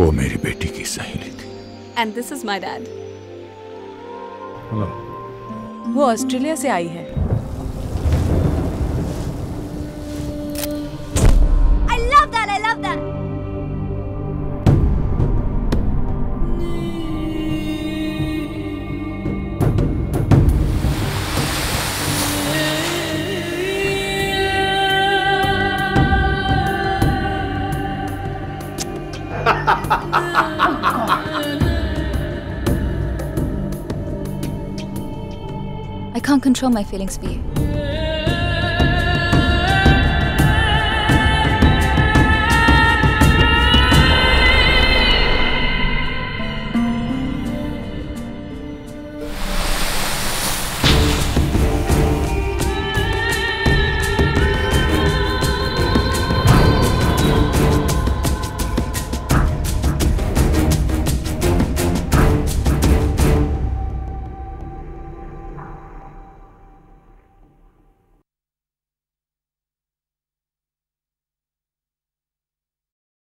वो मेरी बेटी की सहेली थी। And this is my dad. Hello. वो ऑस्ट्रेलिया से आई है। I love that. I love that. I can't control my feelings for you.